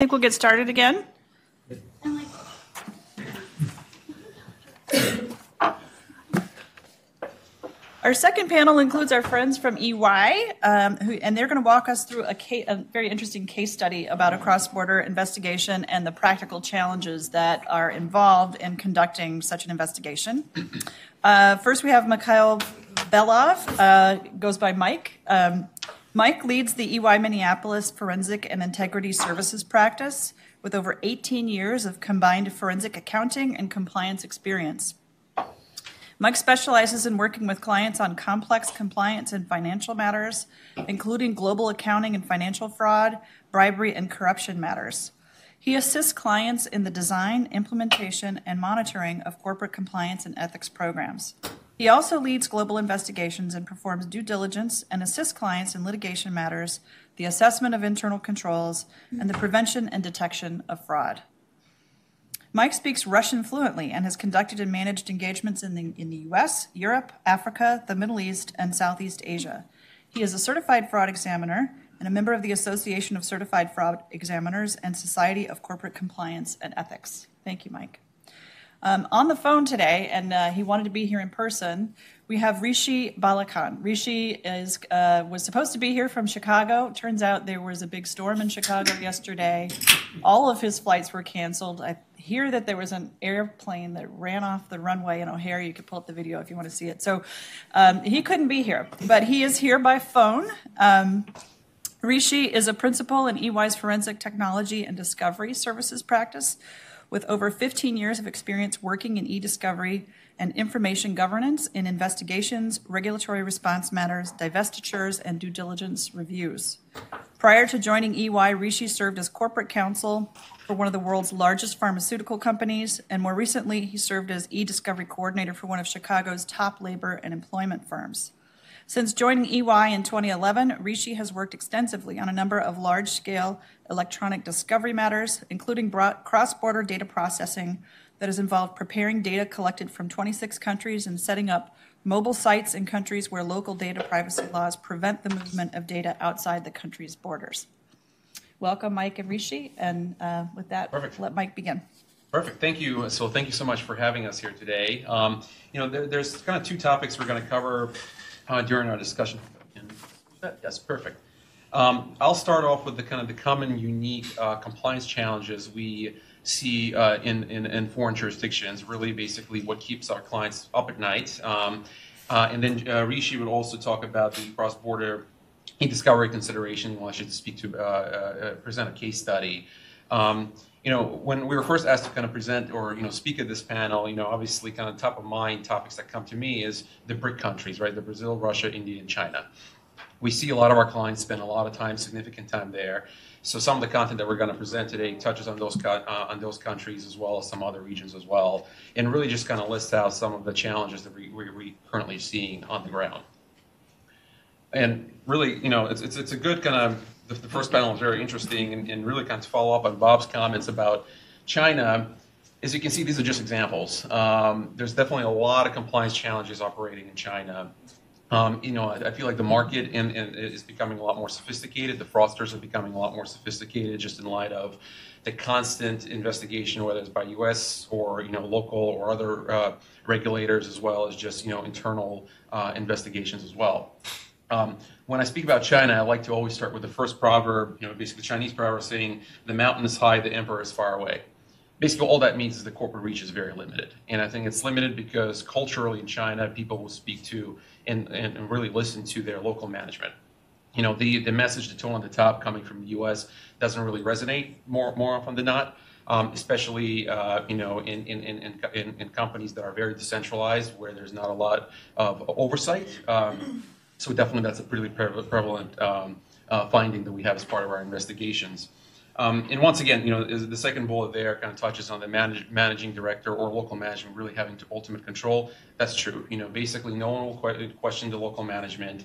I think we'll get started again. Our second panel includes our friends from EY, and they're going to walk us through a very interesting case study about a cross-border investigation and the practical challenges that are involved in conducting such an investigation. First, we have Mikhail Belov, goes by Mike. Mike leads the EY Minneapolis Forensic and Integrity Services practice with over 18 years of combined forensic accounting and compliance experience. Mike specializes in working with clients on complex compliance and financial matters, including global accounting and financial fraud, bribery, and corruption matters. He assists clients in the design, implementation, and monitoring of corporate compliance and ethics programs. He also leads global investigations and performs due diligence and assists clients in litigation matters, the assessment of internal controls, and the prevention and detection of fraud. Mike speaks Russian fluently and has conducted and managed engagements in the U.S., Europe, Africa, the Middle East, and Southeast Asia. He is a certified fraud examiner and a member of the Association of Certified Fraud Examiners and Society of Corporate Compliance and Ethics. Thank you, Mike. On the phone today, and he wanted to be here in person, we have Rishi Ballakhan. Rishi was supposed to be here from Chicago. Turns out there was a big storm in Chicago yesterday. All of his flights were canceled. I hear that there was an airplane that ran off the runway in O'Hare. You could pull up the video if you want to see it. So he couldn't be here, but he is here by phone. Rishi is a principal in EY's Forensic Technology and Discovery Services practice, with over 15 years of experience working in e-discovery and information governance in investigations, regulatory response matters, divestitures, and due diligence reviews. Prior to joining EY, Rishi served as corporate counsel for one of the world's largest pharmaceutical companies, and more recently, he served as e-discovery coordinator for one of Chicago's top labor and employment firms. Since joining EY in 2011, Rishi has worked extensively on a number of large-scale electronic discovery matters, including cross-border data processing that has involved preparing data collected from 26 countries and setting up mobile sites in countries where local data privacy laws prevent the movement of data outside the country's borders. Welcome, Mike and Rishi, and with that, perfect. Let Mike begin. Perfect. Thank you. So thank you so much for having us here today. You know, there's kind of two topics we're going to cover during our discussion. Yes, perfect. I'll start off with the kind of the common unique compliance challenges we see in foreign jurisdictions, really basically what keeps our clients up at night. And then Rishi would also talk about the cross-border e-discovery consideration while I should speak to present a case study. You know, when we were first asked to kind of present or, you know, speak at this panel, you know, obviously kind of top of mind topics that come to me is the BRIC countries, right? The Brazil, Russia, India, and China. We see a lot of our clients spend a lot of time, significant time there. So some of the content that we're going to present today touches on those countries as well as some other regions as well, and really just kind of lists out some of the challenges that we're currently seeing on the ground. And really, you know, it's a good kind of, the first panel is very interesting and really kind of follow up on Bob's comments about China. As you can see, these are just examples. There's definitely a lot of compliance challenges operating in China. You know, I feel like the market is becoming a lot more sophisticated. The fraudsters are becoming a lot more sophisticated just in light of the constant investigation, whether it's by U.S. or, you know, local or other regulators, as well as just, you know, internal investigations as well. When I speak about China, I like to always start with the first proverb, you know, basically the Chinese proverb saying, the mountain is high, the emperor is far away. Basically, all that means is the corporate reach is very limited. And I think it's limited because culturally in China, people will speak to and really listen to their local management. You know, the message, the tone on the top coming from the U.S. doesn't really resonate more often than not, especially, you know, in companies that are very decentralized where there's not a lot of oversight. So definitely that's a pretty prevalent finding that we have as part of our investigations. And once again, you know, the second bullet there kind of touches on the managing director or local management really having to ultimate control. That's true. You know, basically no one will question the local management.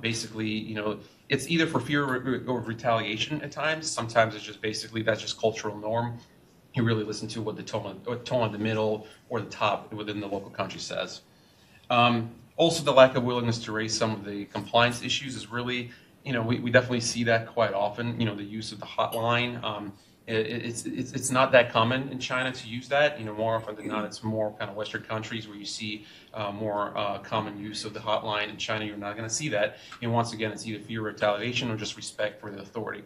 Basically, you know, it's either for fear of retaliation at times. Sometimes it's just basically that's just cultural norm. You really listen to what the tone of the middle or the top within the local country says. Also, the lack of willingness to raise some of the compliance issues is really you know, we definitely see that quite often, you know, the use of the hotline. It's not that common in China to use that. You know, more often than not, it's more kind of Western countries where you see more common use of the hotline. In China, you're not going to see that. And once again, it's either fear of retaliation or just respect for the authority.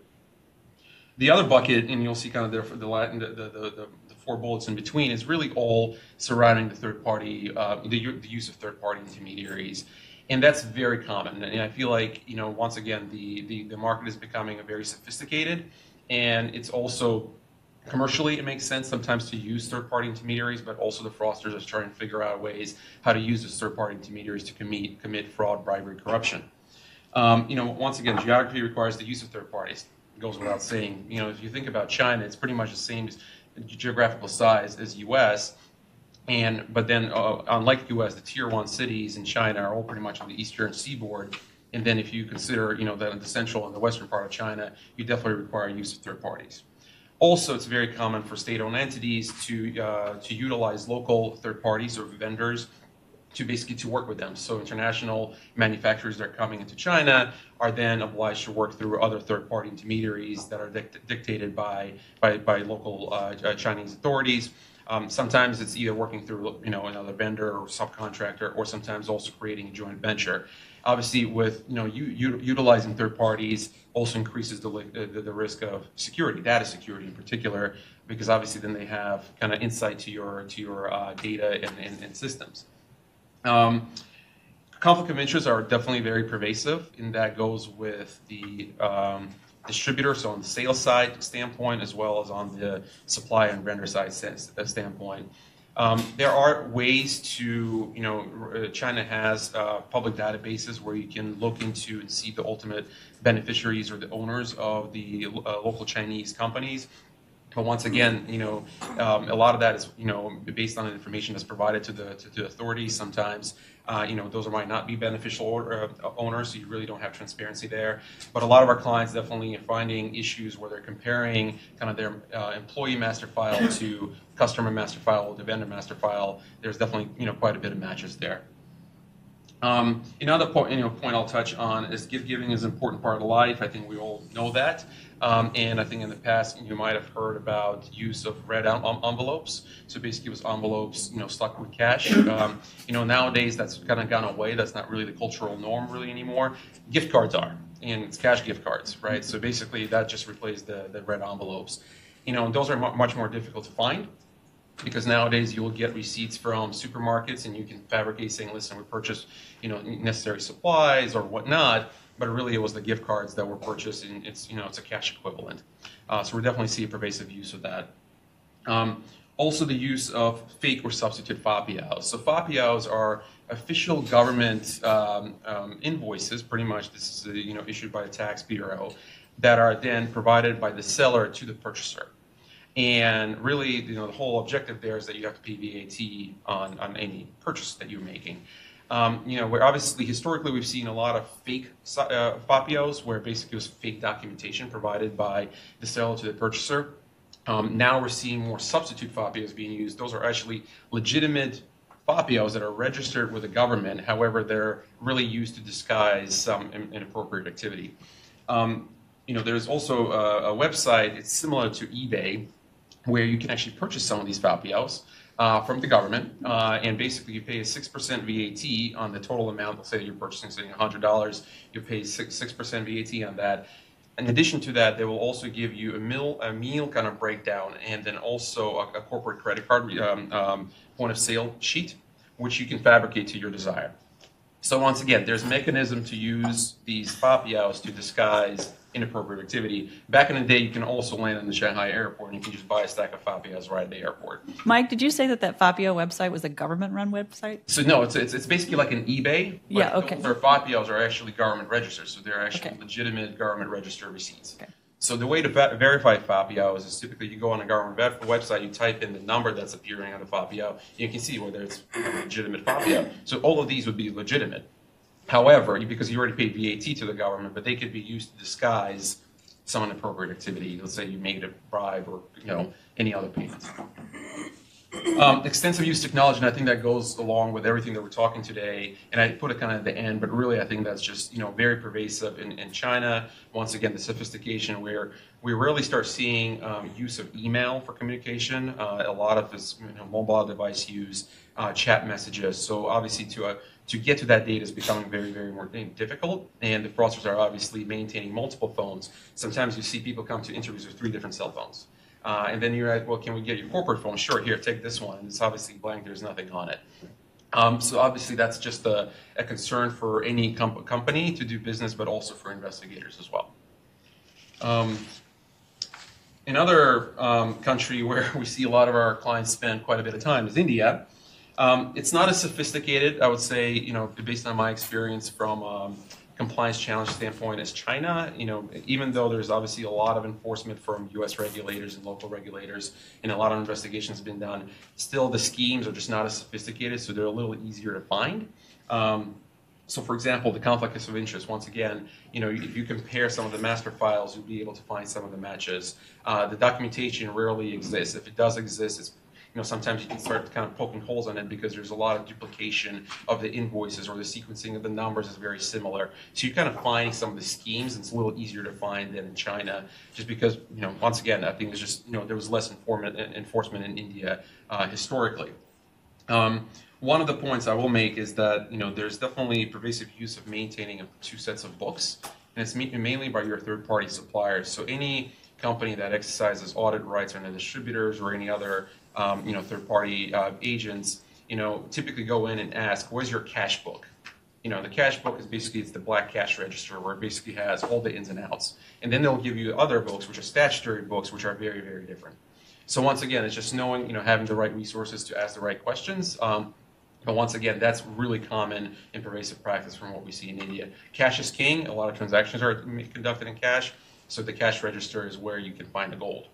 The other bucket, and you'll see kind of there for the four bullets in between, is really all surrounding the third party, the use of third party intermediaries. And that's very common. And I feel like, you know, once again, the market is becoming very sophisticated. And it's also, commercially, it makes sense sometimes to use third-party intermediaries, but also the fraudsters are trying to figure out ways how to use those third-party intermediaries to commit fraud, bribery, corruption. You know, once again, geography requires the use of third parties. It goes without saying. You know, if you think about China, it's pretty much the same geographical size as U.S., but then unlike U.S., the tier one cities in China are all pretty much on the eastern seaboard. And then if you consider, you know, the central and the western part of China, you definitely require use of third parties. Also, it's very common for state-owned entities to utilize local third parties or vendors to basically to work with them. So international manufacturers that are coming into China are then obliged to work through other third-party intermediaries that are dictated by local Chinese authorities. Sometimes it's either working through, you know, another vendor or subcontractor, or sometimes also creating a joint venture. Obviously, with, you know, utilizing third parties also increases the risk of security, data security in particular, because obviously then they have kind of insight to your data and systems. Conflict of interests are definitely very pervasive, and that goes with the distributor, so on the sales side standpoint, as well as on the supply and vendor side standpoint. There are ways to, you know, China has public databases where you can look into and see the ultimate beneficiaries or the owners of the local Chinese companies. But once again, you know, a lot of that is, you know, based on the information that's provided to the authorities. Sometimes, you know, those might not be beneficial owners, so you really don't have transparency there. But a lot of our clients definitely are finding issues where they're comparing kind of their employee master file to customer master file, to vendor master file. There's definitely, you know, quite a bit of matches there. Another point, you know, I'll touch on is gift-giving is an important part of life. I think we all know that. And I think in the past, you might have heard about use of red envelopes. So basically it was envelopes, you know, stuck with cash. You know, nowadays that's kind of gone away. That's not really the cultural norm really anymore. Gift cards are, and it's cash gift cards, right? So basically that just replaced the red envelopes. You know, and those are much more difficult to find, because nowadays you'll get receipts from supermarkets and you can fabricate saying, listen, we purchased, you know, necessary supplies or whatnot, but really it was the gift cards that were purchased, and it's, you know, it's a cash equivalent. So we definitely see a pervasive use of that. Also the use of fake or substitute fapiaos. So fapiaos are official government invoices, pretty much, this is, you know, issued by a tax bureau, that are then provided by the seller to the purchaser. And really, you know, the whole objective there is that you have to pay VAT on any purchase that you're making. You know, where obviously historically we've seen a lot of fake fapiaos, where basically it was fake documentation provided by the seller to the purchaser. Now we're seeing more substitute fapiaos being used. Those are actually legitimate fapiaos that are registered with the government. However, they're really used to disguise some inappropriate activity. You know, there's also a website, it's similar to eBay, where you can actually purchase some of these fapiaos from the government, and basically you pay a 6% VAT on the total amount. Let's say you're purchasing, say, $100, you pay 6% VAT on that. In addition to that, they will also give you a meal kind of breakdown, and then also a corporate credit card point of sale sheet, which you can fabricate to your desire. So once again, there's a mechanism to use these fapiaos to disguise inappropriate activity. Back in the day, you can also land in the Shanghai airport, and you can just buy a stack of fapiaos right at the airport. Mike, did you say that fapio website was a government-run website? So no, it's basically like an eBay. Yeah, okay. Their fapiaos are actually government registered, so they're actually legitimate government registered receipts. Okay. So the way to verify fapiaos is typically you go on a government website, you type in the number that's appearing on the fapio, you can see whether it's a legitimate fapio. So all of these would be legitimate. However, because you already paid VAT to the government, but they could be used to disguise some inappropriate activity. Let's say you made a bribe or, you know, any other payments. Extensive use of technology, and I think that goes along with everything that we're talking today. And I put it kind of at the end, but really I think that's just, you know, very pervasive in China. Once again, the sophistication where we rarely start seeing use of email for communication. A lot of this, you know, mobile device use, chat messages. So obviously to get to that data is becoming very, very more difficult. And the fraudsters are obviously maintaining multiple phones. Sometimes you see people come to interviews with 3 different cell phones. And then you're like, well, can we get your corporate phone? Sure, here, take this one. And it's obviously blank. There's nothing on it. So obviously that's just a concern for any company to do business, but also for investigators as well. Another country where we see a lot of our clients spend quite a bit of time is India. It's not as sophisticated, I would say, you know, based on my experience from compliance challenge standpoint as China, you know, even though there's obviously a lot of enforcement from U.S. regulators and local regulators and a lot of investigations been done, still the schemes are just not as sophisticated, so they're a little easier to find. So for example, the conflicts of interest, once again, you know, if you compare some of the master files, you'll be able to find some of the matches. The documentation rarely exists. If it does exist, it's, you know, sometimes you can start kind of poking holes on it because there's a lot of duplication of the invoices or the sequencing of the numbers is very similar. So you're kind of finding some of the schemes. It's a little easier to find than in China just because, you know, once again, I think it's just, you know, there was less enforcement in India historically. One of the points I will make is that, you know, there's definitely pervasive use of maintaining 2 sets of books, and it's mainly by your third-party suppliers. So any company that exercises audit rights on the distributors or any other you know, third-party agents, you know, typically go in and ask, where's your cash book? You know, the cash book is basically, it's the black cash register where it basically has all the ins and outs. And then they'll give you other books, which are statutory books, which are very, very different. So once again, it's just knowing, you know, having the right resources to ask the right questions. But once again, that's really common and pervasive practice from what we see in India. Cash is king. A lot of transactions are conducted in cash. So the cash register is where you can find the gold,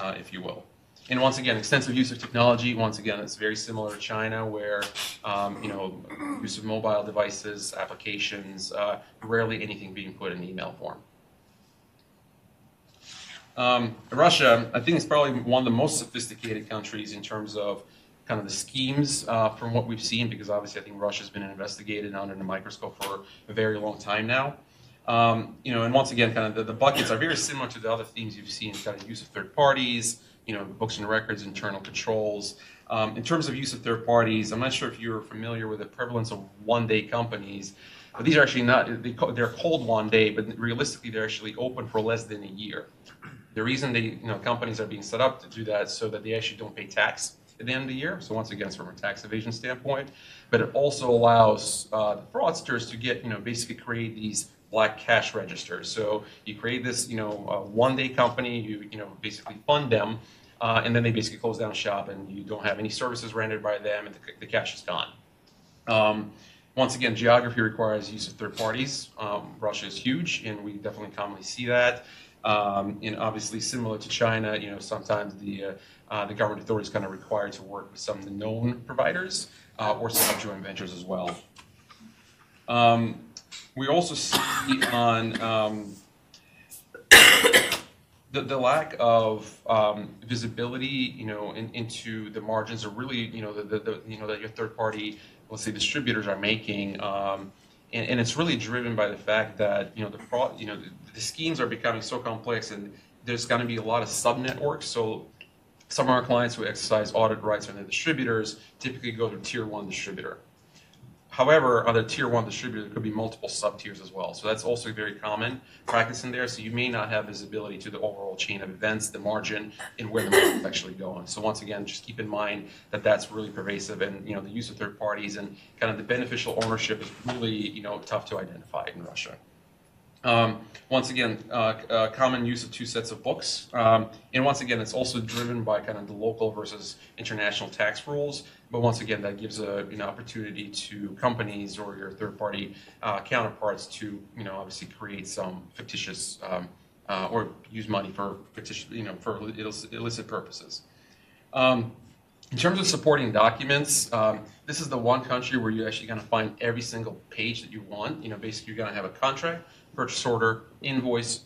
if you will. And once again, extensive use of technology. Once again, it's very similar to China where, you know, use of mobile devices, applications, rarely anything being put in email form. Russia, I think, is probably one of the most sophisticated countries in terms of kind of the schemes from what we've seen, because obviously I think Russia's been investigated under the microscope for a very long time now. You know, and once again, kind of the buckets are very similar to the other themes you've seen, kind of use of third parties, you know, books and records, internal controls. In terms of use of third parties, I'm not sure if you're familiar with the prevalence of one-day companies, but these are actually not, they're called one-day, but realistically, they're actually open for less than a year. The reason they, you know, companies are being set up to do that so that they actually don't pay tax at the end of the year. So once again, it's from a tax evasion standpoint, but it also allows the fraudsters to get, you know, basically create these black cash registers. So you create this, you know, one-day company, you know, basically fund them, and then they basically close down shop, and you don't have any services rendered by them, and the cash is gone. Once again, geography requires use of third parties. Russia is huge, and we definitely commonly see that. And obviously, similar to China, you know, sometimes the government authorities kind of required to work with some of the known providers or some joint ventures as well. We also see on the lack of visibility, you know, into the margins, or really, you know, you know, that your third party, let's say, distributors are making, and it's really driven by the fact that, you know, the schemes are becoming so complex, and there's going to be a lot of sub networks. So some of our clients who exercise audit rights on their distributors typically go to tier 1 distributor. However, other tier 1 distributors could be multiple sub-tiers as well. So that's also a very common practice in there. So you may not have visibility to the overall chain of events, the margin, and where the market is actually going. So once again, just keep in mind that that's really pervasive, and, you know, the use of third parties and kind of the beneficial ownership is really, you know, tough to identify in Russia. Once again, common use of 2 sets of books. And once again, it's also driven by kind of the local versus international tax rules. But once again, that gives an, you know, opportunity to companies or your third-party counterparts to, you know, obviously create some fictitious or use money for fictitious, you know, for illicit purposes. In terms of supporting documents, this is the one country where you're actually going to find every single page that you want. You know, basically, you're going to have a contract, purchase order, invoice,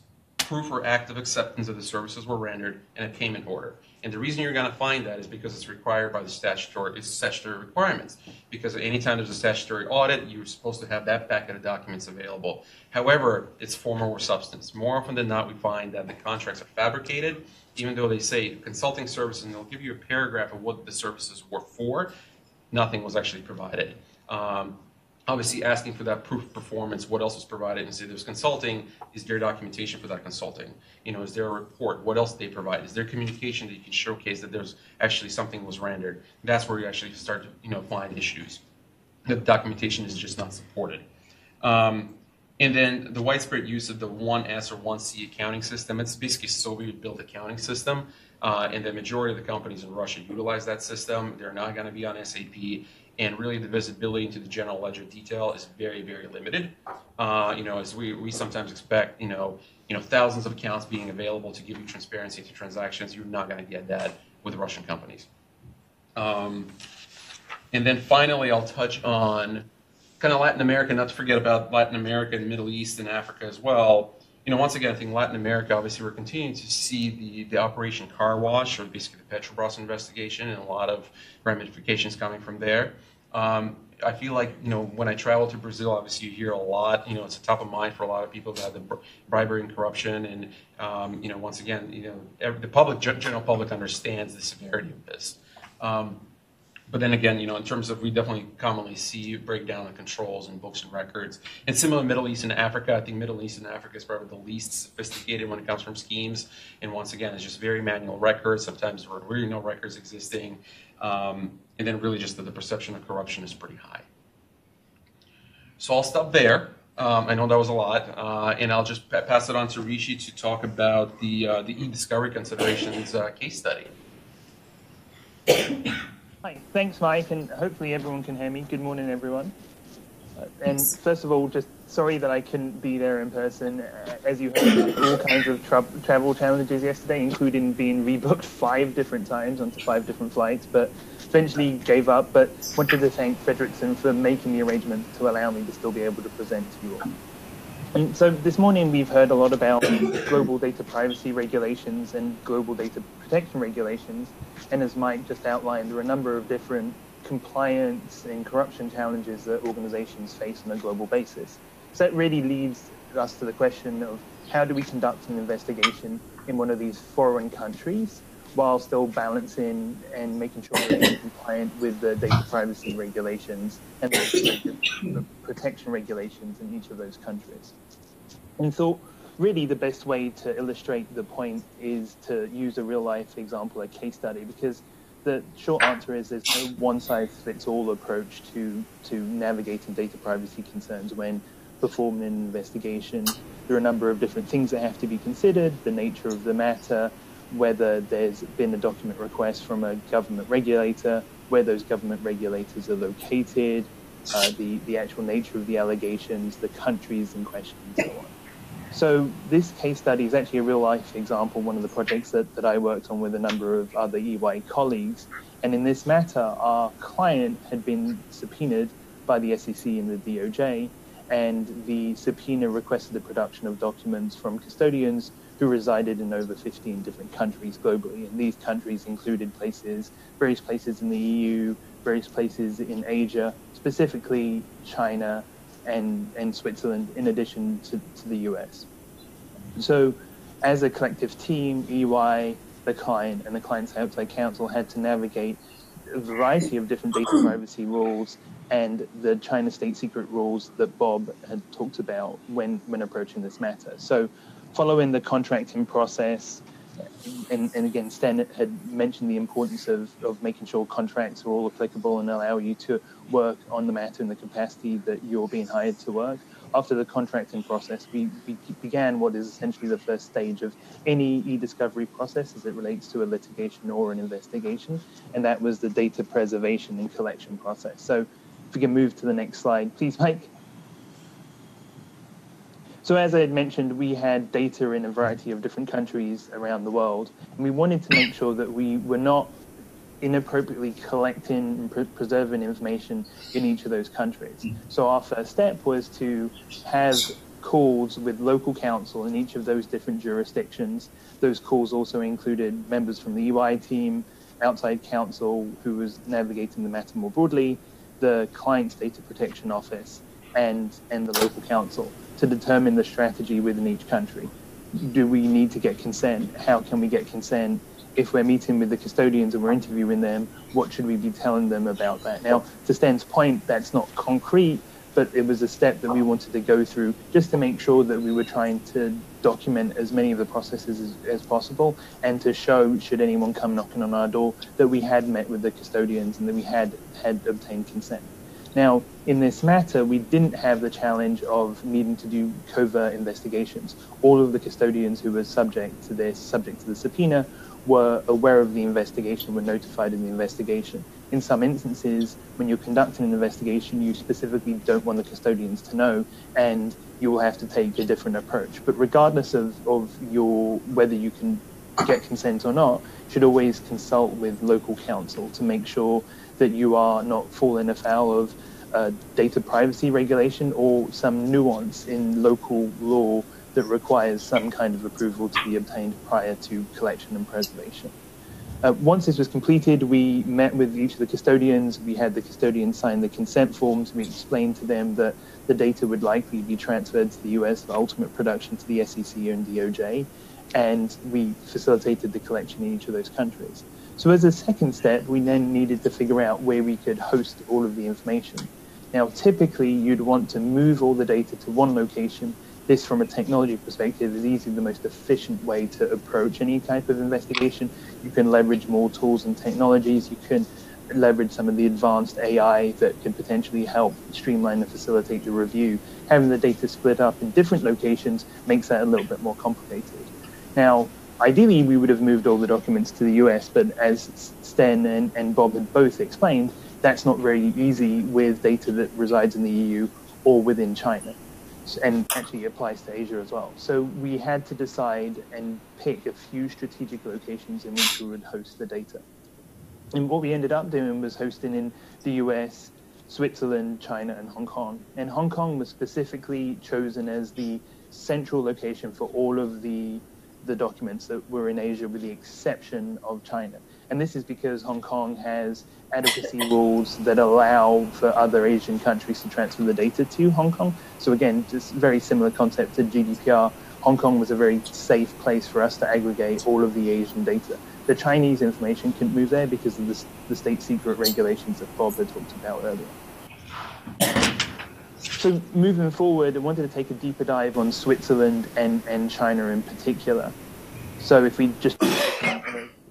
proof or act of acceptance of the services were rendered in a payment order. And the reason you're going to find that is because it's required by the statutory requirements. Because anytime there's a statutory audit, you're supposed to have that packet of documents available. However, it's form over substance. More often than not, we find that the contracts are fabricated, even though they say consulting services, and they'll give you a paragraph of what the services were for. Nothing was actually provided. Obviously asking for that proof of performance, what else was provided, and say there's consulting, is there documentation for that consulting? You know, is there a report? What else did they provide? Is there communication that you can showcase that there's actually something was rendered? That's where you actually start to, you know, find issues. The documentation is just not supported. And then the widespread use of the 1S or 1C accounting system. It's basically Soviet-built accounting system, and the majority of the companies in Russia utilize that system. They're not going to be on SAP. And really, the visibility into the general ledger detail is very, very limited. You know, as we sometimes expect, you know, thousands of accounts being available to give you transparency to transactions. You're not going to get that with Russian companies. And then finally, I'll touch on kind of Latin America. Not to forget about Latin America and Middle East and Africa as well. You know, once again, I think Latin America, obviously, we're continuing to see the Operation Car Wash, or basically the Petrobras investigation, and a lot of ramifications coming from there. I feel like, you know, when I travel to Brazil, obviously, you hear a lot, you know, it's top of mind for a lot of people about the bribery and corruption. And, you know, once again, you know, the public, general public understands the severity of this. But then again, you know, in terms of, we definitely commonly see breakdown of controls and books and records. And similar Middle East and Africa, I think Middle East and Africa is probably the least sophisticated when it comes from schemes. And once again, it's just very manual records. Sometimes there are really no records existing. And then really just that the perception of corruption is pretty high. So I'll stop there. I know that was a lot, and I'll just pass it on to Rishi to talk about the e-discovery considerations case study. Hi, thanks Mike, and hopefully everyone can hear me. Good morning everyone. And first of all, just sorry that I couldn't be there in person. As you heard, all kinds of travel challenges yesterday, including being rebooked 5 different times onto 5 different flights, but eventually gave up, but wanted to thank Fredrikson for making the arrangement to allow me to still be able to present to you all. And so this morning we've heard a lot about global data privacy regulations and global data protection regulations. And as Mike just outlined, there are a number of different compliance and corruption challenges that organizations face on a global basis. So that really leads us to the question of how do we conduct an investigation in one of these foreign countries while still balancing and making sure that we're compliant with the data privacy regulations and the protection regulations in each of those countries. And so really the best way to illustrate the point is to use a real-life example, a case study, because the short answer is there's no one-size-fits-all approach to navigating data privacy concerns when performing an investigation. There are a number of different things that have to be considered, the nature of the matter, whether there's been a document request from a government regulator, where those government regulators are located, the actual nature of the allegations, the countries in question, and so on. So this case study is actually a real-life example, one of the projects that I worked on with a number of other EY colleagues. And in this matter, our client had been subpoenaed by the SEC and the DOJ, and the subpoena requested the production of documents from custodians who resided in over 15 different countries globally. And these countries included places, various places in the EU, various places in Asia, specifically China and Switzerland, in addition to the US. So as a collective team, EY, the client, and the client's outside counsel had to navigate a variety of different data privacy rules and the China state secret rules that Bob had talked about when approaching this matter. So following the contracting process, and again, Stan had mentioned the importance of making sure contracts are all applicable and allow you to work on the matter in the capacity that you're being hired to work. After the contracting process, we began what is essentially the first stage of any e-discovery process as it relates to a litigation or an investigation, and that was the data preservation and collection process. So if we can move to the next slide, please, Mike. So as I had mentioned, we had data in a variety of different countries around the world, and we wanted to make sure that we were not inappropriately collecting and preserving information in each of those countries. So our first step was to have calls with local counsel in each of those different jurisdictions. Those calls also included members from the EY team, outside counsel who was navigating the matter more broadly, the client's data protection office, and the local council to determine the strategy within each country. Do we need to get consent? How can we get consent? If we're meeting with the custodians and we're interviewing them, what should we be telling them about that? Now, to Stan's point, that's not concrete, but it was a step that we wanted to go through just to make sure that we were trying to document as many of the processes as possible, and to show, should anyone come knocking on our door, that we had met with the custodians and that we had obtained consent. Now, in this matter, we didn't have the challenge of needing to do covert investigations. All of the custodians who were subject to the subpoena were aware of the investigation, were notified of the investigation. In some instances, when you're conducting an investigation, you specifically don't want the custodians to know, and you will have to take a different approach. But regardless of whether you can get consent or not, you should always consult with local counsel to make sure that you are not falling afoul of data privacy regulation or some nuance in local law that requires some kind of approval to be obtained prior to collection and preservation. Once this was completed, we met with each of the custodians. We had the custodians sign the consent forms. We explained to them that the data would likely be transferred to the US for ultimate production to the SEC and DOJ, and we facilitated the collection in each of those countries. So as a second step, we then needed to figure out where we could host all of the information. Now, typically, you'd want to move all the data to one location. This, from a technology perspective, is easily the most efficient way to approach any type of investigation. You can leverage more tools and technologies. You can leverage some of the advanced AI that could potentially help streamline and facilitate the review. Having the data split up in different locations makes that a little bit more complicated. Now, ideally, we would have moved all the documents to the US, but as Sten and Bob had both explained, that's not very easy with data that resides in the EU or within China, and actually applies to Asia as well. So we had to decide and pick a few strategic locations in which we would host the data. And what we ended up doing was hosting in the US, Switzerland, China, and Hong Kong. And Hong Kong was specifically chosen as the central location for all of the documents that were in Asia, with the exception of China. And this is because Hong Kong has adequacy rules that allow for other Asian countries to transfer the data to Hong Kong. So again, just very similar concept to GDPR. Hong Kong was a very safe place for us to aggregate all of the Asian data. The Chinese information couldn't move there because of the state secret regulations that Bob had talked about earlier. So moving forward, I wanted to take a deeper dive on Switzerland and China in particular. So if we just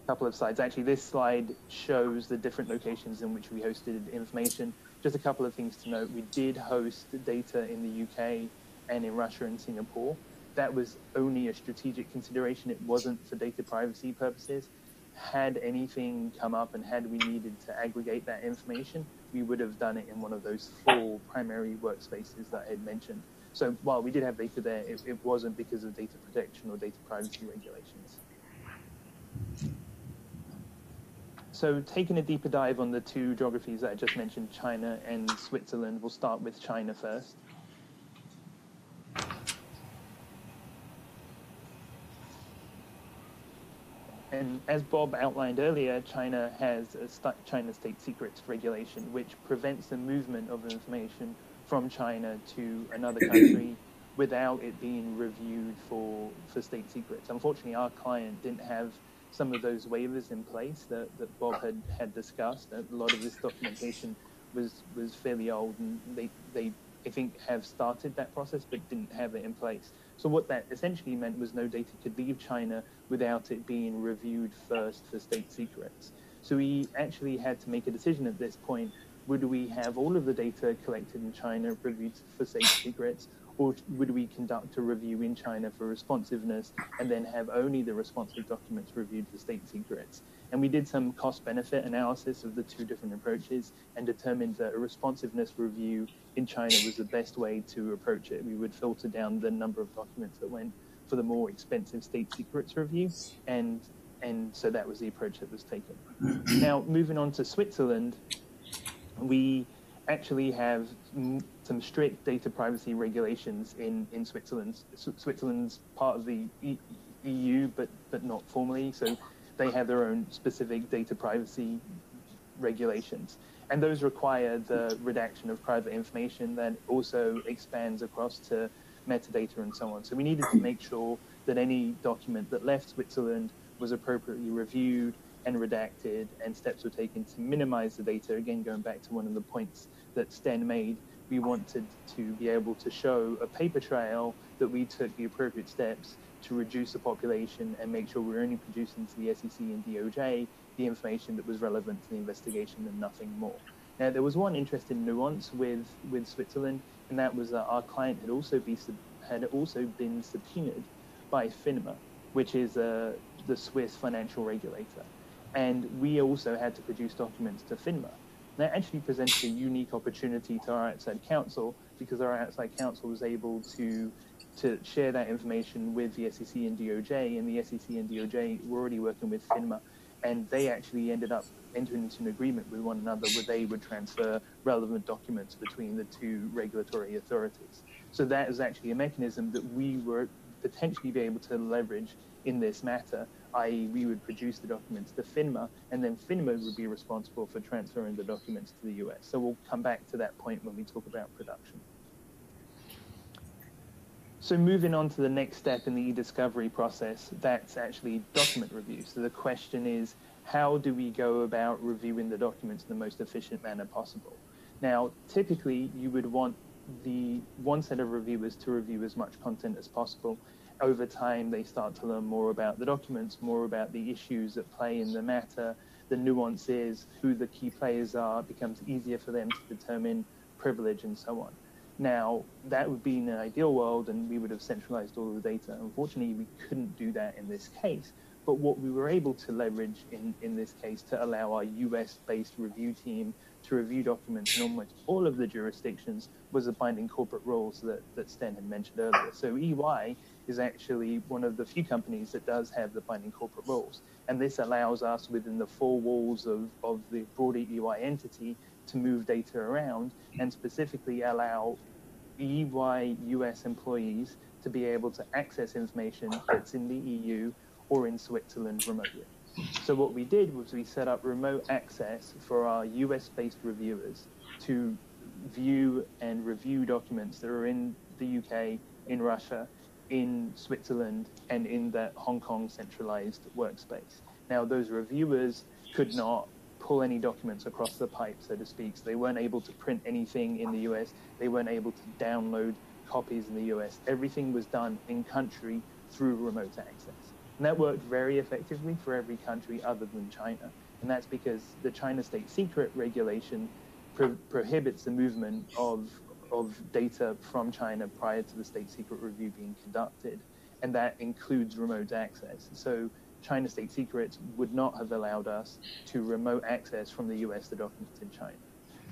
couple of slides. Actually, this slide shows the different locations in which we hosted information. Just a couple of things to note. We did host data in the UK and in Russia and Singapore. That was only a strategic consideration. It wasn't for data privacy purposes. Had anything come up and had we needed to aggregate that information, we would have done it in one of those four primary workspaces that I had mentioned. So while we did have data there, it wasn't because of data protection or data privacy regulations. So taking a deeper dive on the two geographies that I just mentioned, China and Switzerland, we'll start with China first. And as Bob outlined earlier, China has a China State Secrets regulation, which prevents the movement of information from China to another country without it being reviewed for state secrets. Unfortunately, our client didn't have some of those waivers in place that Bob had discussed. A lot of this documentation was fairly old, and they I think have started that process but didn't have it in place. So what that essentially meant was no data could leave China without it being reviewed first for state secrets. So we actually had to make a decision at this point. Would we have all of the data collected in China reviewed for state secrets, or would we conduct a review in China for responsiveness and then have only the responsive documents reviewed for state secrets? And we did some cost-benefit analysis of the two different approaches and determined that a responsiveness review in China was the best way to approach it. We would filter down the number of documents that went for the more expensive state secrets review, and so that was the approach that was taken. Now, moving on to Switzerland, we actually have some strict data privacy regulations in Switzerland. Switzerland's part of the EU, but not formally. So they have their own specific data privacy regulations. And those require the redaction of private information that also expands across to metadata and so on. So we needed to make sure that any document that left Switzerland was appropriately reviewed and redacted, and steps were taken to minimize the data. Again, going back to one of the points that Sten made, we wanted to be able to show a paper trail that we took the appropriate steps to reduce the population and make sure we're only producing to the SEC and DOJ the information that was relevant to the investigation and nothing more. Now, there was one interesting nuance with Switzerland, and that was that our client had also been subpoenaed by FINMA, which is the Swiss financial regulator. And we also had to produce documents to FINMA. And that actually presented a unique opportunity to our outside counsel, because our outside counsel was able to share that information with the SEC and DOJ, and the SEC and DOJ were already working with FINMA, and they actually ended up entering into an agreement with one another where they would transfer relevant documents between the two regulatory authorities. So that is actually a mechanism that we were potentially be able to leverage in this matter, i.e. we would produce the documents to FINMA, and then FINMA would be responsible for transferring the documents to the US. So we'll come back to that point when we talk about production. So moving on to the next step in the e-discovery process, that's actually document review. So the question is, how do we go about reviewing the documents in the most efficient manner possible? Now, typically, you would want the one set of reviewers to review as much content as possible. Over time, they start to learn more about the documents, more about the issues at play in the matter, the nuances, who the key players are. It becomes easier for them to determine privilege and so on. Now, that would be in an ideal world, and we would have centralized all of the data. Unfortunately, we couldn't do that in this case. But what we were able to leverage in this case to allow our US-based review team to review documents in almost all of the jurisdictions was a binding corporate rules that Sten had mentioned earlier. So EY is actually one of the few companies that does have the binding corporate rules. And this allows us within the four walls of the broader EY entity to move data around and specifically allow EY US employees to be able to access information that's in the EU or in Switzerland remotely. So what we did was we set up remote access for our US-based reviewers to view and review documents that are in the UK, in Russia, in Switzerland, and in that Hong Kong centralized workspace. Now, those reviewers could not pull any documents across the pipe, so to speak. So they weren't able to print anything in the US. They weren't able to download copies in the US. Everything was done in country through remote access. And that worked very effectively for every country other than China. And that's because the China state secret regulation prohibits the movement of data from China prior to the state secret review being conducted. And that includes remote access. So China state secrets would not have allowed us to remote access from the US the documents in China.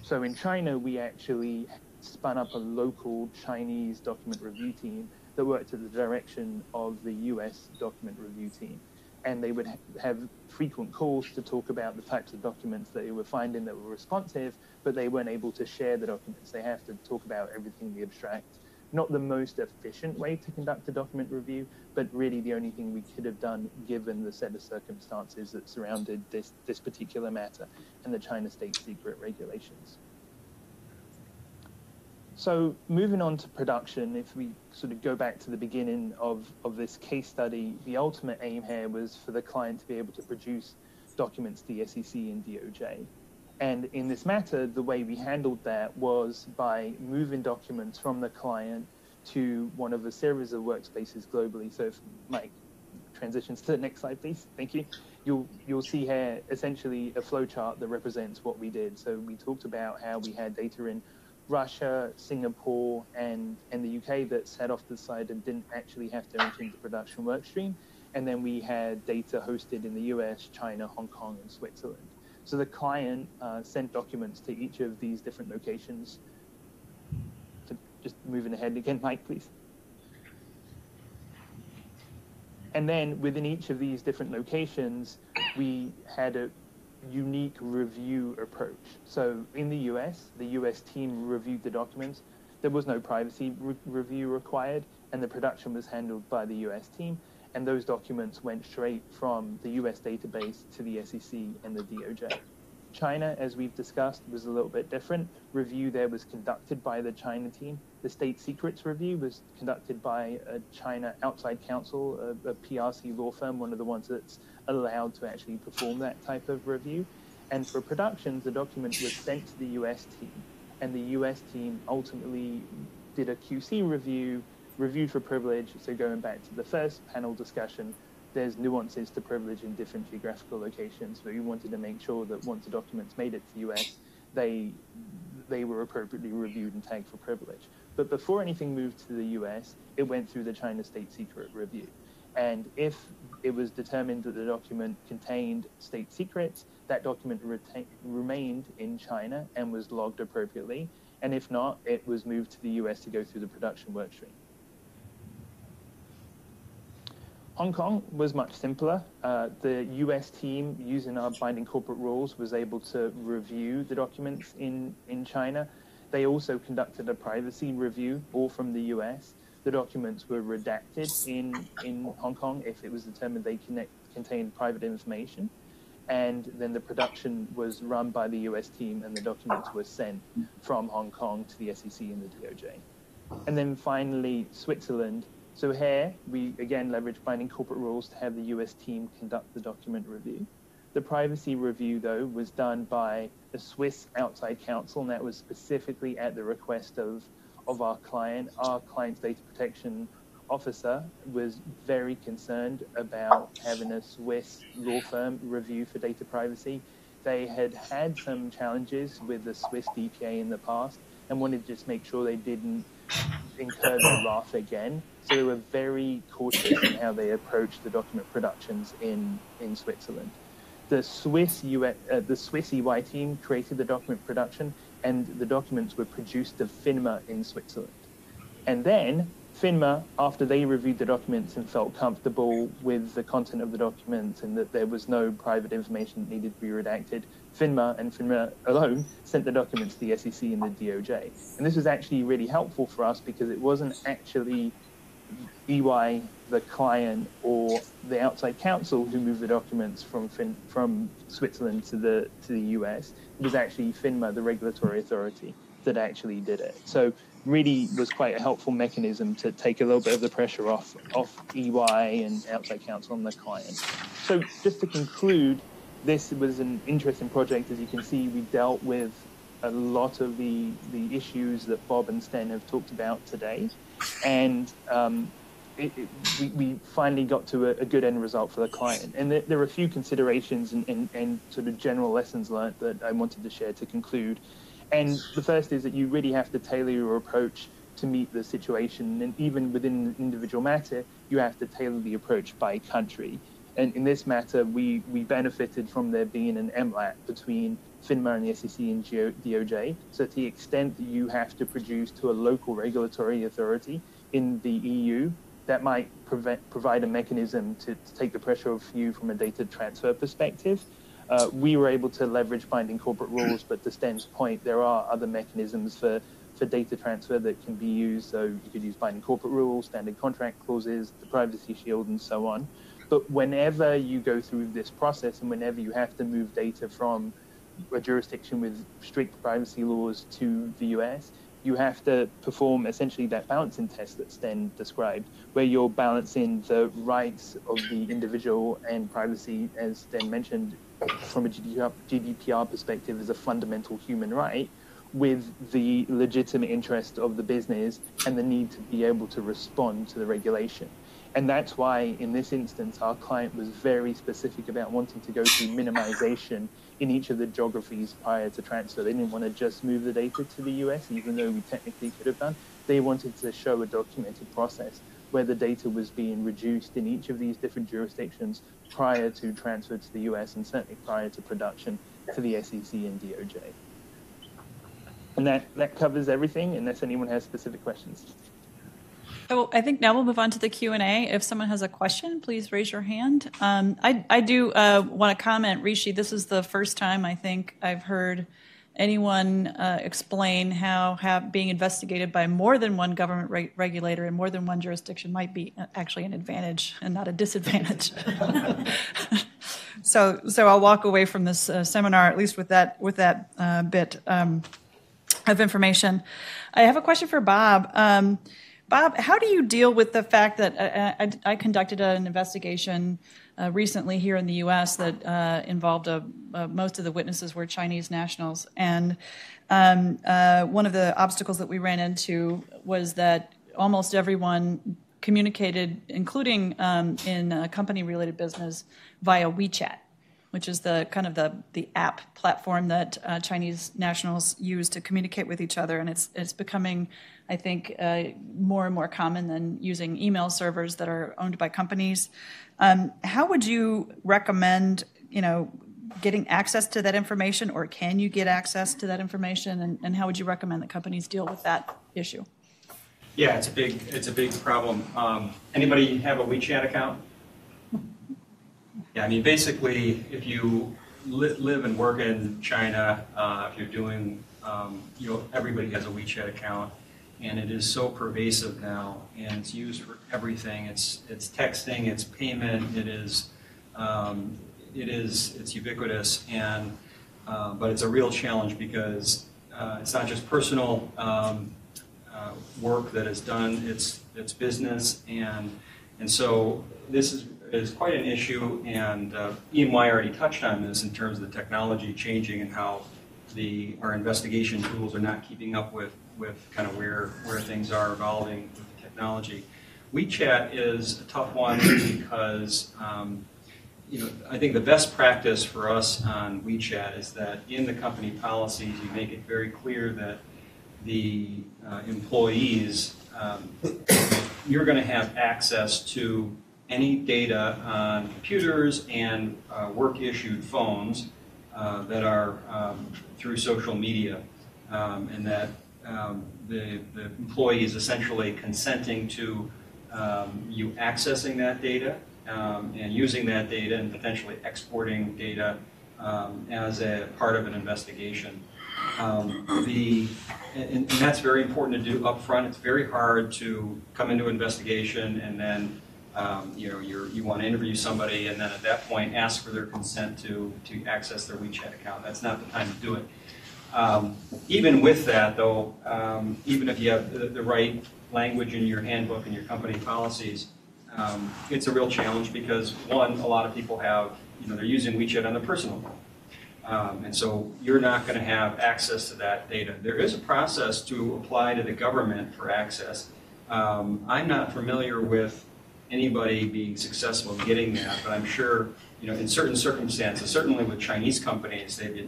So in China, we actually spun up a local Chinese document review team that worked at the direction of the US document review team. And they would have frequent calls to talk about the types of documents that they were finding that were responsive, but they weren't able to share the documents. They have to talk about everything in the abstract. Not the most efficient way to conduct a document review, but really the only thing we could have done given the set of circumstances that surrounded this particular matter and the China state secret regulations. So moving on to production, if we sort of go back to the beginning of this case study, the ultimate aim here was for the client to be able to produce documents to the SEC and DOJ. And in this matter, the way we handled that was by moving documents from the client to one of a series of workspaces globally. So if Mike transitions to the next slide, please. Thank you. You'll see here essentially a flowchart that represents what we did. So we talked about how we had data in Russia, Singapore, and the UK that sat off the side and didn't actually have to enter into production workstream. And then we had data hosted in the US, China, Hong Kong, and Switzerland. So the client sent documents to each of these different locations. So just moving ahead again, Mike, please. And then within each of these different locations, we had unique review approach. So in the US team reviewed the documents. There was no privacy review required, and the production was handled by the US team. And those documents went straight from the US database to the SEC and the DOJ. China, as we've discussed, was a little bit different. Review there was conducted by the China team. The state secrets review was conducted by a China outside counsel, a PRC law firm, one of the ones that's allowed to actually perform that type of review. And for productions, the document was sent to the US team. And the US team ultimately did a QC review, reviewed for privilege. So going back to the first panel discussion, there's nuances to privilege in different geographical locations, but we wanted to make sure that once the documents made it to the US, they were appropriately reviewed and tagged for privilege. But before anything moved to the US, it went through the China State Secret Review. And if it was determined that the document contained state secrets, that document remained in China and was logged appropriately. And if not, it was moved to the US to go through the production workstream. Hong Kong was much simpler. The US team, using our binding corporate rules, was able to review the documents in China. They also conducted a privacy review, all from the US. The documents were redacted in Hong Kong if it was determined they contained private information. And then the production was run by the US team, and the documents were sent from Hong Kong to the SEC and the DOJ. And then finally, Switzerland. So here, we again leverage binding corporate rules to have the US team conduct the document review. The privacy review, though, was done by a Swiss outside counsel, and that was specifically at the request of our client. Our client's data protection officer was very concerned about having a Swiss law firm review for data privacy. They had had some challenges with the Swiss DPA in the past and wanted to just make sure they didn't incur the wrath again. So they were very cautious in how they approached the document productions in Switzerland. The Swiss EY team created the document production, and the documents were produced to FINMA in Switzerland. And then FINMA, after they reviewed the documents and felt comfortable with the content of the documents and that there was no private information that needed to be redacted, FINMA and FINMA alone sent the documents to the SEC and the DOJ. And this was actually really helpful for us because it wasn't actually EY, the client, or the outside counsel who moved the documents from Switzerland to the US. It was actually FINMA, the regulatory authority, that actually did it. So really was quite a helpful mechanism to take a little bit of the pressure off EY and outside counsel on the client. So just to conclude, this was an interesting project. As you can see, we dealt with a lot of the issues that Bob and Sten have talked about today. And we finally got to a good end result for the client. And there are a few considerations and sort of general lessons learned that I wanted to share to conclude. And the first is that you really have to tailor your approach to meet the situation. And even within an individual matter, you have to tailor the approach by country. And in this matter, we benefited from there being an MLAT between FINMA and the SEC and DOJ. So to the extent that you have to produce to a local regulatory authority in the EU, that might provide a mechanism to take the pressure off you from a data transfer perspective. We were able to leverage binding corporate rules, but to Sten's point, there are other mechanisms for data transfer that can be used. So you could use binding corporate rules, standard contract clauses, the privacy shield, and so on. But whenever you go through this process and whenever you have to move data from a jurisdiction with strict privacy laws to the US, you have to perform essentially that balancing test that Sten described, where you're balancing the rights of the individual and privacy, as Sten mentioned, from a GDPR perspective as a fundamental human right, with the legitimate interest of the business and the need to be able to respond to the regulation. And that's why, in this instance, our client was very specific about wanting to go through minimization in each of the geographies prior to transfer. They didn't want to just move the data to the US, even though we technically could have done. They wanted to show a documented process where the data was being reduced in each of these different jurisdictions prior to transfer to the US and certainly prior to production to the SEC and DOJ. And that covers everything, unless anyone has specific questions. Oh, I think now we'll move on to the Q&A. If someone has a question, please raise your hand. I do want to comment, Rishi, this is the first time I think I've heard anyone explain how being investigated by more than one government regulator in more than one jurisdiction might be actually an advantage and not a disadvantage. So I'll walk away from this seminar at least with that bit of information. I have a question for Bob. Bob, how do you deal with the fact that I conducted an investigation recently here in the U.S. that involved most of the witnesses were Chinese nationals, and one of the obstacles that we ran into was that almost everyone communicated, including in company-related business, via WeChat, which is the kind of the app platform that Chinese nationals use to communicate with each other, and it's becoming, I think, more and more common than using email servers that are owned by companies. How would you recommend, getting access to that information, or can you get access to that information, and how would you recommend that companies deal with that issue? Yeah, it's a big problem. Anybody have a WeChat account? Yeah, I mean, basically, if you live and work in China, if you're doing, everybody has a WeChat account, and it is so pervasive now, and it's used for everything. It's texting, it's payment, it's ubiquitous, and but it's a real challenge because it's not just personal work that is done, it's business, and so this is quite an issue, and EY already touched on this in terms of the technology changing and how our investigation tools are not keeping up with kind of where things are evolving with the technology. WeChat is a tough one because I think the best practice for us on WeChat is that in the company policies you make it very clear that the employees, you're going to have access to any data on computers and work-issued phones that are through social media, and that the employee is essentially consenting to you accessing that data and using that data and potentially exporting data as a part of an investigation. And that's very important to do up front. It's very hard to come into investigation and then you want to interview somebody and then at that point ask for their consent to access their WeChat account. That's not the time to do it. Even with that though, even if you have the right language in your handbook and your company policies, it's a real challenge because one, a lot of people have, they're using WeChat on their personal phone. And so you're not going to have access to that data. There is a process to apply to the government for access. I'm not familiar with anybody being successful in getting that, but I'm sure in certain circumstances, certainly with Chinese companies, they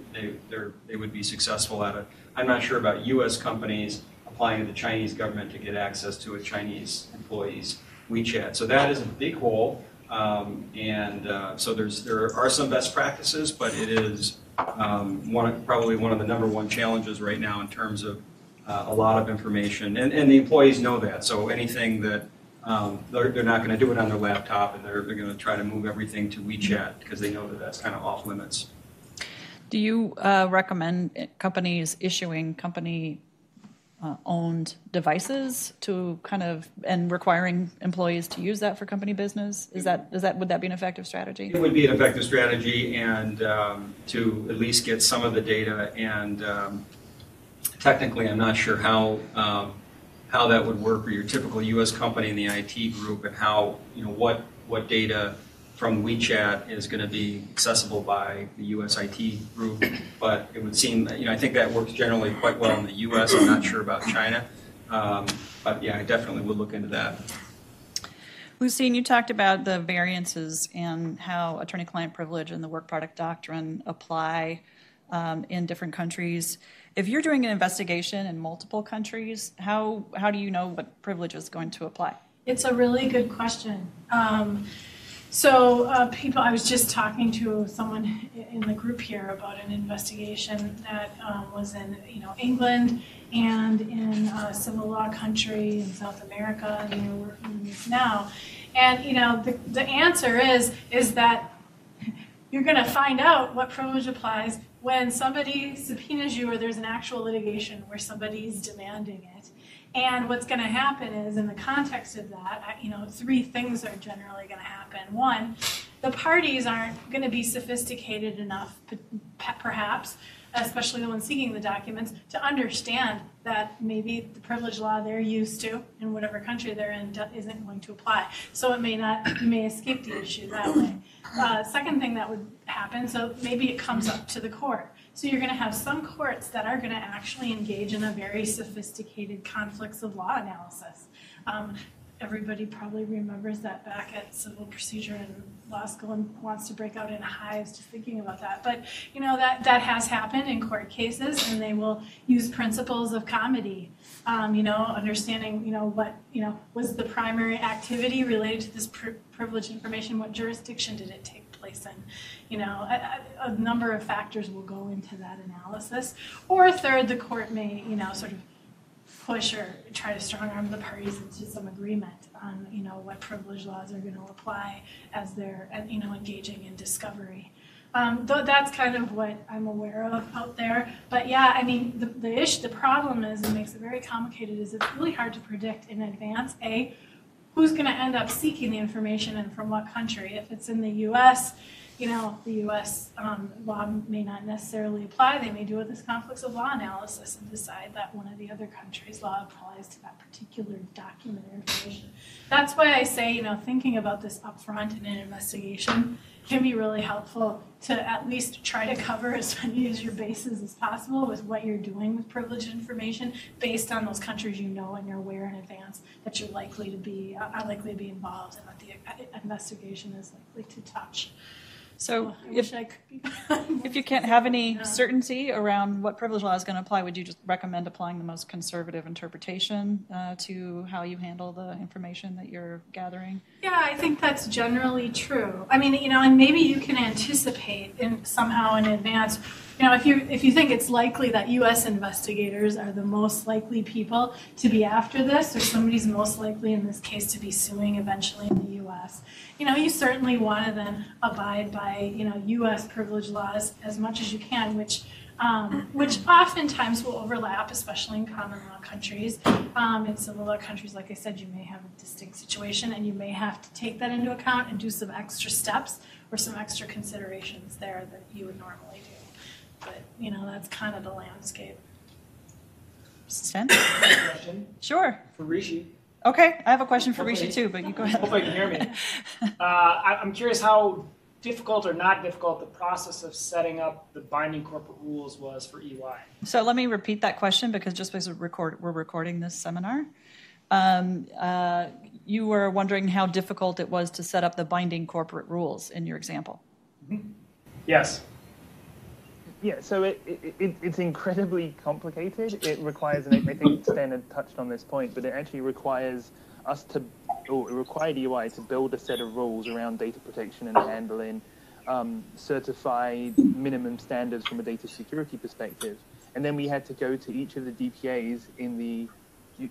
would be successful at it. I'm not sure about U.S. companies applying to the Chinese government to get access to a Chinese employee's WeChat. So that is a big hole, so there are some best practices, but it is probably one of the #1 challenges right now in terms of a lot of information, and the employees know that. So anything that they're not going to do it on their laptop, and they're going to try to move everything to WeChat because they know that that's kind of off limits. Do you recommend companies issuing company-owned devices to and requiring employees to use that for company business? Would that be an effective strategy? It would be an effective strategy, and to at least get some of the data. And technically, I'm not sure how that would work for your typical U.S. company in the IT group, and how what data from WeChat is going to be accessible by the U.S. IT group. But it would seem, I think that works generally quite well in the U.S. I'm not sure about China, but yeah, I definitely would look into that. Lucine, you talked about the variances in how attorney-client privilege and the work product doctrine apply in different countries. If you're doing an investigation in multiple countries, how do you know what privilege is going to apply? It's a really good question. So people, I was just talking to someone in the group here about an investigation that was in England and in civil law country in South America, and we're in this now. And the answer is that you're going to find out what privilege applies when somebody subpoenas you or there's an actual litigation where somebody's demanding it. And what's going to happen is, in the context of that, three things are generally going to happen. One, the parties aren't going to be sophisticated enough, perhaps, especially the ones seeking the documents, to understand that maybe the privilege law they're used to in whatever country they're in isn't going to apply. So it may escape the issue that way. Second thing that would happen, so maybe it comes up to the court. So you're going to have some courts that are going to actually engage in a very sophisticated conflicts of law analysis. Everybody probably remembers that back at civil procedure and law school and wants to break out in hives just thinking about that. But that has happened in court cases, and they will use principles of comity. Understanding what was the primary activity related to this privileged information, what jurisdiction did it take place in. A number of factors will go into that analysis. Or third, the court may, sort of push or try to strong arm the parties into some agreement on, what privilege laws are going to apply as they're, engaging in discovery. Though that's kind of what I'm aware of out there. But yeah, I mean, the problem is, it makes it very complicated, is it's really hard to predict in advance, A, who's going to end up seeking the information and from what country. If it's in the U.S., the U.S. Law may not necessarily apply. They may do this conflicts of law analysis and decide that one of the other countries' law applies to that particular document or information. That's why I say, thinking about this upfront in an investigation can be really helpful to at least try to cover as many of your bases as possible with what you're doing with privileged information based on those countries and you're aware in advance that you're likely to be involved and that the investigation is likely to touch. So if you can't have any certainty around what privilege law is going to apply, would you just recommend applying the most conservative interpretation to how you handle the information that you're gathering? Yeah, I think that's generally true. I mean, and maybe you can anticipate somehow in advance. If you think it's likely that U.S. investigators are the most likely people to be after this, or somebody's most likely in this case to be suing eventually in the U.S., you certainly want to then abide by U.S. privilege laws as much as you can, which oftentimes will overlap, especially in common law countries. In civil law countries, like I said, you may have a distinct situation, and you may have to take that into account and do some extra steps or some extra considerations there that you would normally do. But, that's kind of the landscape. Stan? Sure. For Rishi. Okay, I have a question for Rishi too, but you go ahead. Hopefully you can hear me. I'm curious how difficult or not difficult the process of setting up the binding corporate rules was for EY. So let me repeat that question, because we're recording this seminar. You were wondering how difficult it was to set up the binding corporate rules in your example. Mm-hmm. Yes. Yeah, so it's incredibly complicated. It requires, and I think Stan had touched on this point, but it actually requires us to, or it required EY to build a set of rules around data protection and handling, certified minimum standards from a data security perspective. And then we had to go to each of the DPAs in the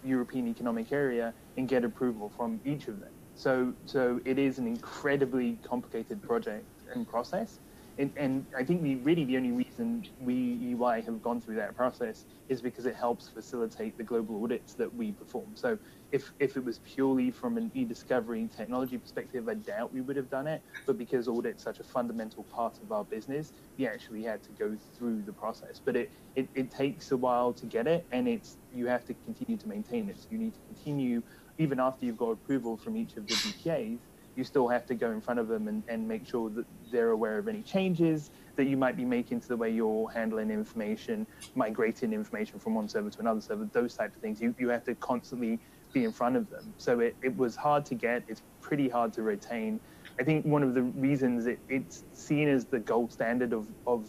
European Economic Area and get approval from each of them. So it is an incredibly complicated project and process. And I think the only reason we, EY, have gone through that process is because it helps facilitate the global audits that we perform. So if it was purely from an e-discovery technology perspective, I doubt we would have done it. But because audit's such a fundamental part of our business, we actually had to go through the process. But it takes a while to get it, and you have to continue to maintain it. So you need to continue, even after you've got approval from each of the DPAs, you still have to go in front of them and make sure that they're aware of any changes that you might be making to the way you're handling information, migrating information from one server to another server, those types of things. You have to constantly be in front of them. So it was hard to get. It's pretty hard to retain. I think one of the reasons it's seen as the gold standard of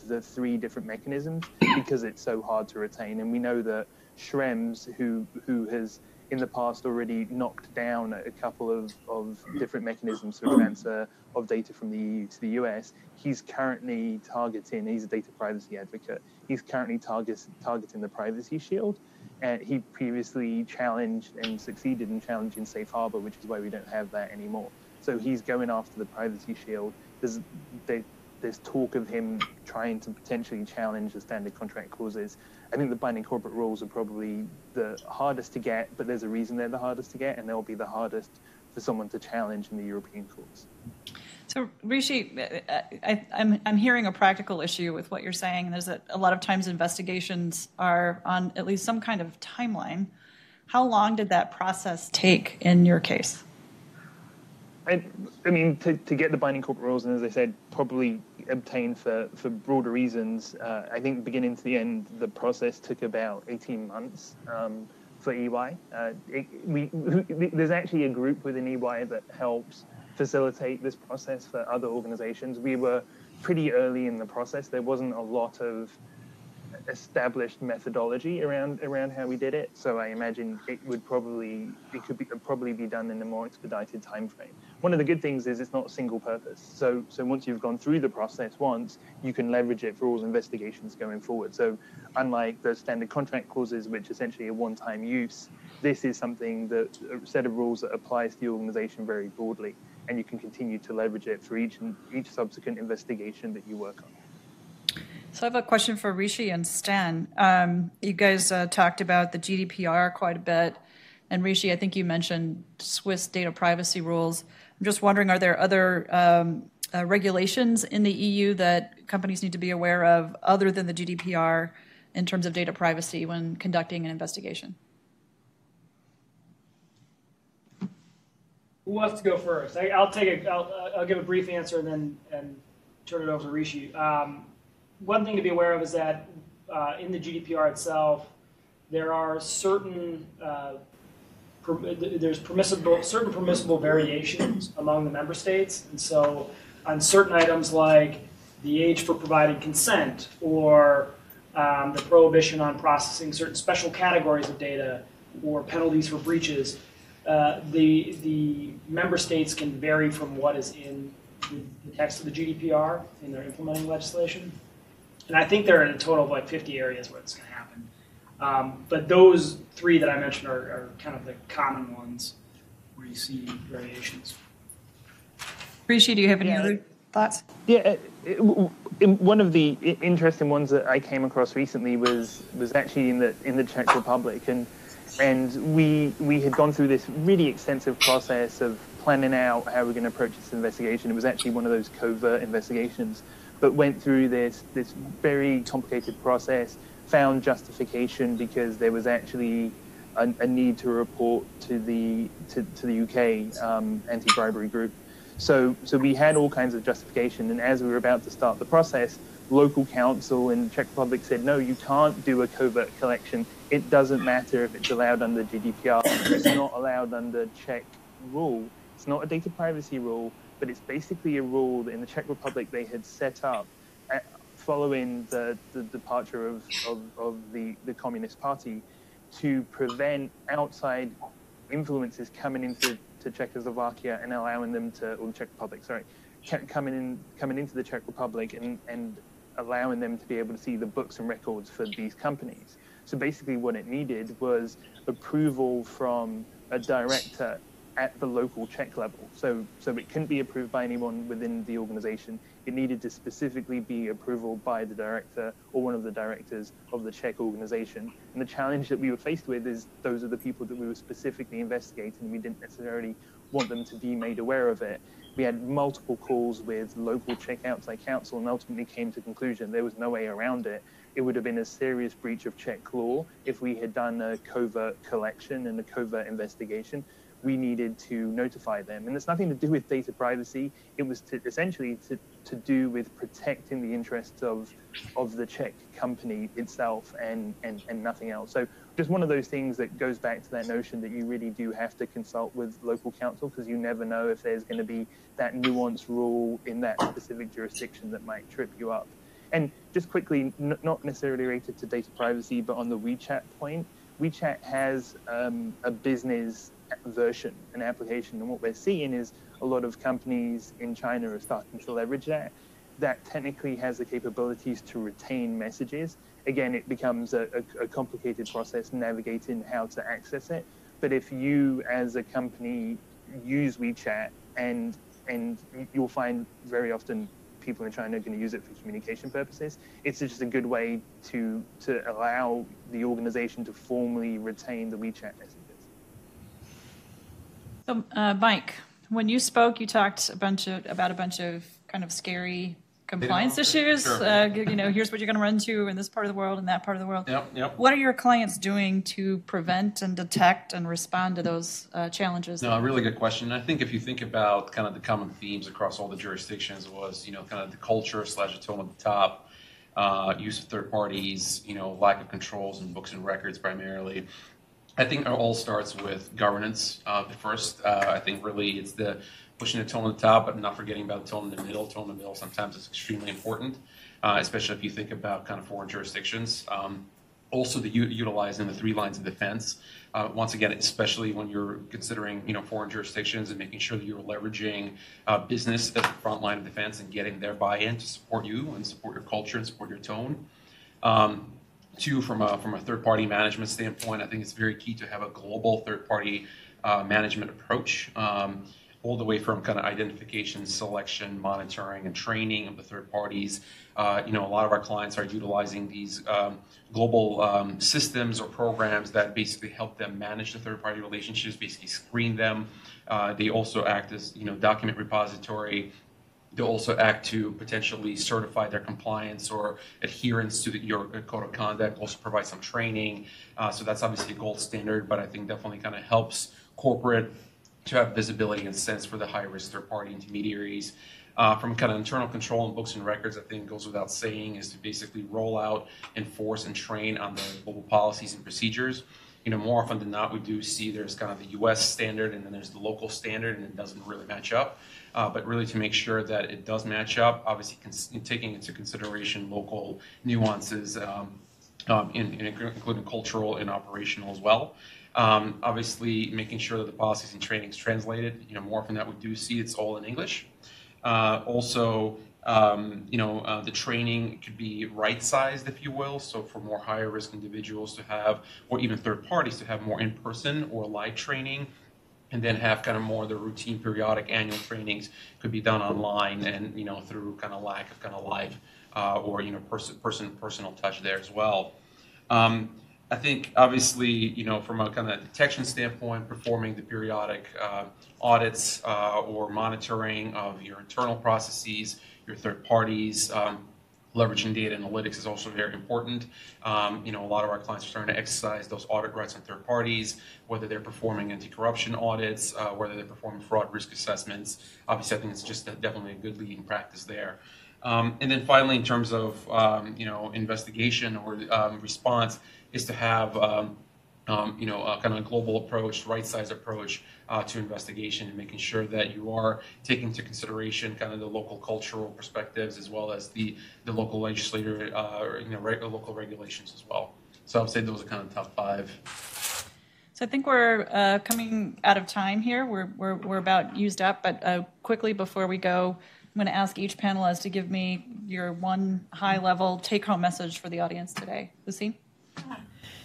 the three different mechanisms, because it's so hard to retain. And we know that Schrems, who has in the past already knocked down a couple of different mechanisms for transfer of data from the EU to the US. He's currently targeting, he's a data privacy advocate, he's currently targeting the privacy shield. He previously challenged and succeeded in challenging SafeHarbor, which is why we don't have that anymore. So he's going after the privacy shield. There's talk of him trying to potentially challenge the standard contract clauses. I think the binding corporate rules are probably the hardest to get, but there's a reason they're the hardest to get, and they'll be the hardest for someone to challenge in the European courts. So, Rishi, I'm hearing a practical issue with what you're saying. There's a lot of times investigations are on at least some kind of timeline. How long did that process take in your case? I mean, to get the binding corporate rules, and as I said, probably obtained for broader reasons, I think beginning to the end, the process took about 18 months for EY. There's actually a group within EY that helps facilitate this process for other organizations. We were pretty early in the process. There wasn't a lot of established methodology around how we did it, so I imagine it could probably be done in a more expedited time frame. One of the good things is it's not single purpose, so once you've gone through the process once, you can leverage it for all investigations going forward. So unlike those standard contract clauses, which essentially are one-time use, this is something that a set of rules that applies to the organization very broadly, and you can continue to leverage it for each subsequent investigation that you work on. So I have a question for Rishi and Stan. You guys talked about the GDPR quite a bit. And Rishi, I think you mentioned Swiss data privacy rules. I'm just wondering, are there other regulations in the EU that companies need to be aware of other than the GDPR in terms of data privacy when conducting an investigation? Who wants to go first? I'll give a brief answer and then turn it over to Rishi. One thing to be aware of is that in the GDPR itself, there are certain permissible variations among the member states, and so on certain items like the age for providing consent or the prohibition on processing certain special categories of data or penalties for breaches, the member states can vary from what is in the text of the GDPR in their implementing legislation. And I think there are a total of like 50 areas where it's going to happen. But those three that I mentioned are kind of the common ones where you see variations. Rishi, do you have any other thoughts? Yeah, one of the interesting ones that I came across recently was actually in the Czech Republic, and we had gone through this really extensive process of planning out how we're going to approach this investigation. It was actually one of those covert investigations, but went through this very complicated process, found justification because there was actually a need to report to the UK anti-bribery group. So we had all kinds of justification, and as we were about to start the process, local council in the Czech Republic said, no, you can't do a covert collection. It doesn't matter if it's allowed under GDPR. It's not allowed under Czech rule. It's not a data privacy rule, but it's basically a rule that in the Czech Republic they had set up following the departure of the Communist Party to prevent outside influences coming into Czechoslovakia and allowing them to, or the Czech Republic, sorry, coming into the Czech Republic and allowing them to be able to see the books and records for these companies. So basically what it needed was approval from a director at the local Czech level. So it couldn't be approved by anyone within the organization. It needed to specifically be approval by the director or one of the directors of the Czech organization. And the challenge that we were faced with is those are the people that we were specifically investigating, and we didn't necessarily want them to be made aware of it. We had multiple calls with local Czech outside council and ultimately came to the conclusion there was no way around it. It would have been a serious breach of Czech law if we had done a covert collection and a covert investigation. We needed to notify them. And it's nothing to do with data privacy. It was essentially to do with protecting the interests of the Czech company itself and nothing else. So just one of those things that goes back to that notion that you really do have to consult with local council, because you never know if there's going to be that nuanced rule in that specific jurisdiction that might trip you up. And just quickly, not necessarily related to data privacy, but on the WeChat point, WeChat has a business version, an application, and what we're seeing is a lot of companies in China are starting to leverage that. That technically has the capabilities to retain messages. Again, it becomes a complicated process navigating how to access it. But if you, as a company, use WeChat, and you'll find very often people in China are going to use it for communication purposes, it's just a good way to allow the organization to formally retain the WeChat messages. So, Mike, when you spoke, you talked about a bunch of kind of scary compliance issues. Sure. You know, here's what you're going to run into in this part of the world and that part of the world. Yep. What are your clients doing to prevent and detect and respond to those challenges? No, a really good question. I think if you think about kind of the common themes across all the jurisdictions was, you know, kind of the culture / a tone at the top, use of third parties, you know, lack of controls and books and records primarily. I think it all starts with governance. First, I think really it's the pushing the tone at the top, but not forgetting about the tone in the middle. Tone in the middle sometimes is extremely important, especially if you think about kind of foreign jurisdictions. Also, the utilizing the three lines of defense. Once again, especially when you're considering, you know, foreign jurisdictions and making sure that you're leveraging business as the front line of defense and getting their buy-in to support you and support your culture and support your tone. Two, from a third-party management standpoint, I think it's very key to have a global third-party management approach, all the way from kind of identification, selection, monitoring, and training of the third parties. You know, a lot of our clients are utilizing these global systems or programs that basically help them manage the third-party relationships, basically screen them. They also act as, you know, document repository. They also act to potentially certify their compliance or adherence to your code of conduct, also provide some training. So that's obviously a gold standard, but I think definitely kind of helps corporate to have visibility and sense for the high-risk third-party intermediaries. From kind of internal control and books and records, I think goes without saying, is to basically roll out, enforce, and train on the global policies and procedures. You know, more often than not, we do see there's kind of the U.S. standard and then there's the local standard, and it doesn't really match up. But really to make sure that it does match up, obviously taking into consideration local nuances, including cultural and operational as well. Obviously, making sure that the policies and training is translated. You know, more often than not, we do see it's all in English. Also, you know, the training could be right-sized, if you will, so for more higher-risk individuals to have, or even third parties to have more in-person or live training, and then have kind of more of the routine periodic annual trainings could be done online and, you know, through kind of lack of kind of live or, you know, personal touch there as well. I think, obviously, you know, from a kind of detection standpoint, performing the periodic audits or monitoring of your internal processes, your third parties, leveraging data analytics is also very important. You know, a lot of our clients are starting to exercise those audit rights on third parties, whether they're performing anti-corruption audits, whether they're performing fraud risk assessments. Obviously, I think it's just definitely a good leading practice there. And then finally, in terms of, you know, investigation or response, is to have, you know, a kind of global approach, right-sized approach to investigation, and making sure that you are taking into consideration kind of the local cultural perspectives as well as the local legislator, you know, local regulations as well. So I would say those are kind of the top five. So I think we're coming out of time here. We're about used up, but quickly before we go, I'm going to ask each panelist to give me your one high-level take-home message for the audience today. Lucy?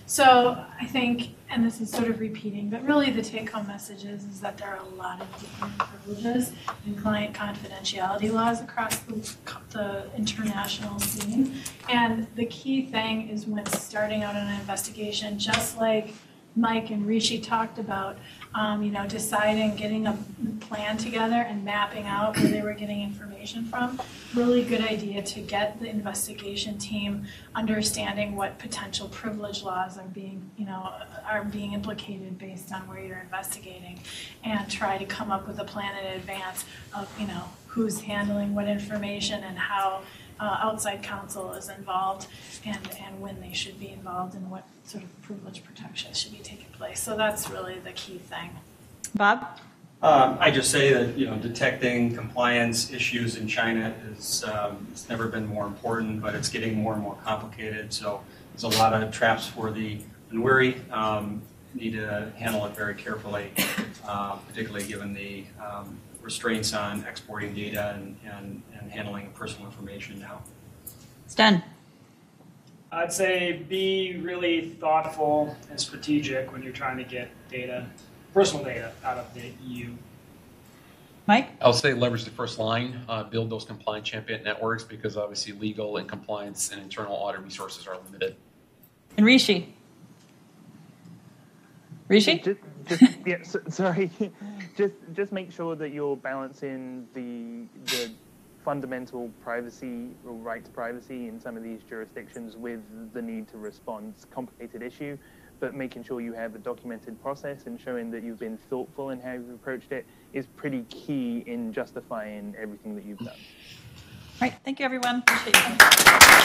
So I think, and this is sort of repeating, but really the take-home message is that there are a lot of different privileges and client confidentiality laws across the international scene. And the key thing is when starting out on an investigation, just like Mike and Rishi talked about, you know, deciding, getting a plan together and mapping out where they were getting information from. Really good idea to get the investigation team understanding what potential privilege laws are being, you know, are being implicated based on where you're investigating, and try to come up with a plan in advance of, you know, who's handling what information and how outside counsel is involved, and when they should be involved and what sort of privilege protections should be taking place. So that's really the key thing. Bob? I just say that, you know, detecting compliance issues in China is it's never been more important, but it's getting more and more complicated. So there's a lot of traps for the and wary. Need to handle it very carefully, particularly given the restraints on exporting data and handling personal information now. Stan. I'd say be really thoughtful and strategic when you're trying to get data, personal data, out of the EU. Mike? I'll say leverage the first line, build those compliance champion networks, because obviously legal and compliance and internal audit resources are limited. And Rishi? Rishi? Just make sure that you're balancing the fundamental privacy or right to privacy in some of these jurisdictions with the need to respond. It's a complicated issue, but making sure you have a documented process and showing that you've been thoughtful in how you've approached it is pretty key in justifying everything that you've done. All right. Thank you, everyone. Appreciate you.